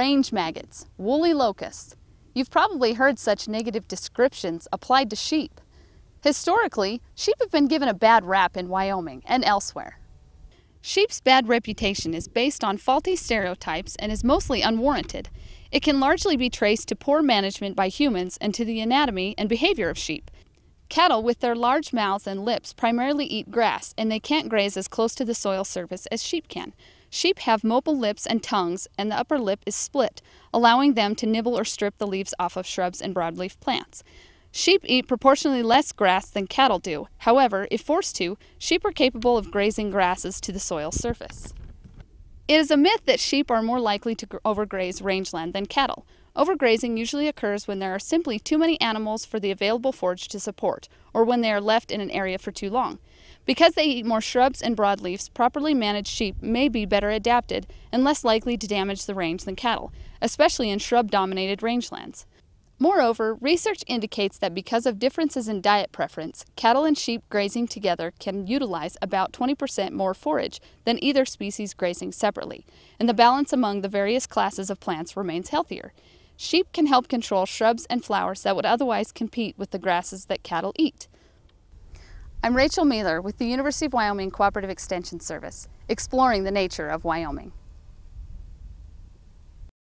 range maggots, woolly locusts. You've probably heard such negative descriptions applied to sheep. Historically, sheep have been given a bad rap in Wyoming and elsewhere. Sheep's bad reputation is based on faulty stereotypes and is mostly unwarranted. It can largely be traced to poor management by humans and to the anatomy and behavior of sheep. Cattle with their large mouths and lips primarily eat grass, and they can't graze as close to the soil surface as sheep can. Sheep have mobile lips and tongues, and the upper lip is split, allowing them to nibble or strip the leaves off of shrubs and broadleaf plants. Sheep eat proportionally less grass than cattle do. However, if forced to, sheep are capable of grazing grasses to the soil surface. It is a myth that sheep are more likely to overgraze rangeland than cattle. Overgrazing usually occurs when there are simply too many animals for the available forage to support, or when they are left in an area for too long. Because they eat more shrubs and broadleafs, properly managed sheep may be better adapted and less likely to damage the range than cattle, especially in shrub-dominated rangelands. Moreover, research indicates that because of differences in diet preference, cattle and sheep grazing together can utilize about 20% more forage than either species grazing separately, and the balance among the various classes of plants remains healthier. Sheep can help control shrubs and flowers that would otherwise compete with the grasses that cattle eat. I'm Rachel Mueller with the University of Wyoming Cooperative Extension Service, exploring the nature of Wyoming.